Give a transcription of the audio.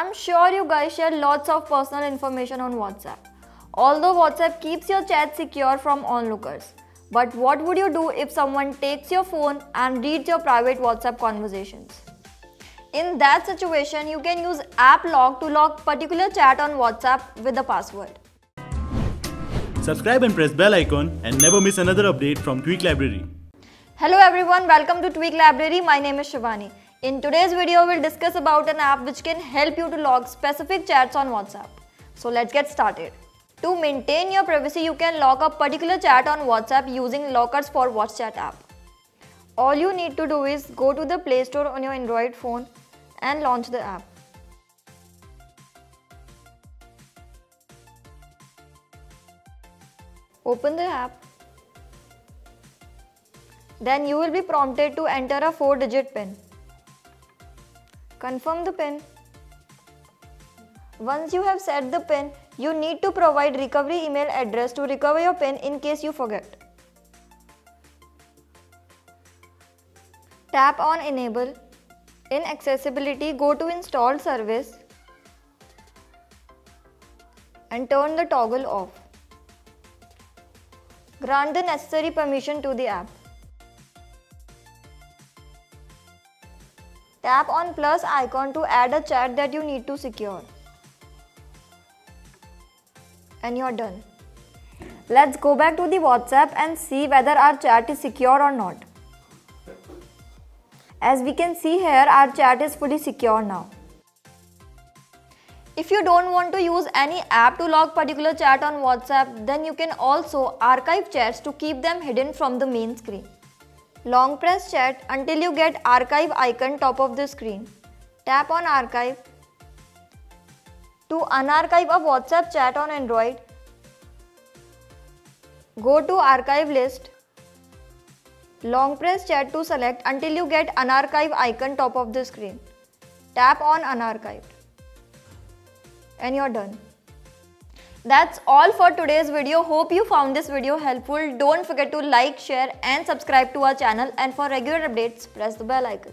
I'm sure you guys share lots of personal information on WhatsApp. Although WhatsApp keeps your chat secure from onlookers, but what would you do if someone takes your phone and reads your private WhatsApp conversations? In that situation, you can use AppLock to lock particular chat on WhatsApp with a password. Subscribe and press bell icon and never miss another update from Tweak Library. Hello everyone, welcome to Tweak Library. My name is Shivani. In today's video, we'll discuss about an app which can help you to log specific chats on WhatsApp. So let's get started. To maintain your privacy, you can lock a particular chat on WhatsApp using Lockers for WhatsApp app. All you need to do is go to the Play Store on your Android phone and launch the app. Open the app. Then you will be prompted to enter a 4-digit PIN. Confirm the PIN. Once you have set the PIN, you need to provide recovery email address to recover your PIN in case you forget. Tap on Enable. In Accessibility, go to Install Service and turn the toggle off. Grant the necessary permission to the app. Tap on plus icon to add a chat that you need to secure. And you're done. Let's go back to the WhatsApp and see whether our chat is secure or not. As we can see here, our chat is fully secure now. If you don't want to use any app to log particular chat on WhatsApp, then you can also archive chats to keep them hidden from the main screen. Long press chat until you get archive icon top of the screen. Tap on archive. To unarchive a WhatsApp chat on Android, go to archive list, long press chat to select until you get unarchive icon top of the screen. Tap on unarchived and you're done. That's all for today's video. Hope you found this video helpful. Don't forget to like, share and subscribe to our channel, and for regular updates press the bell icon.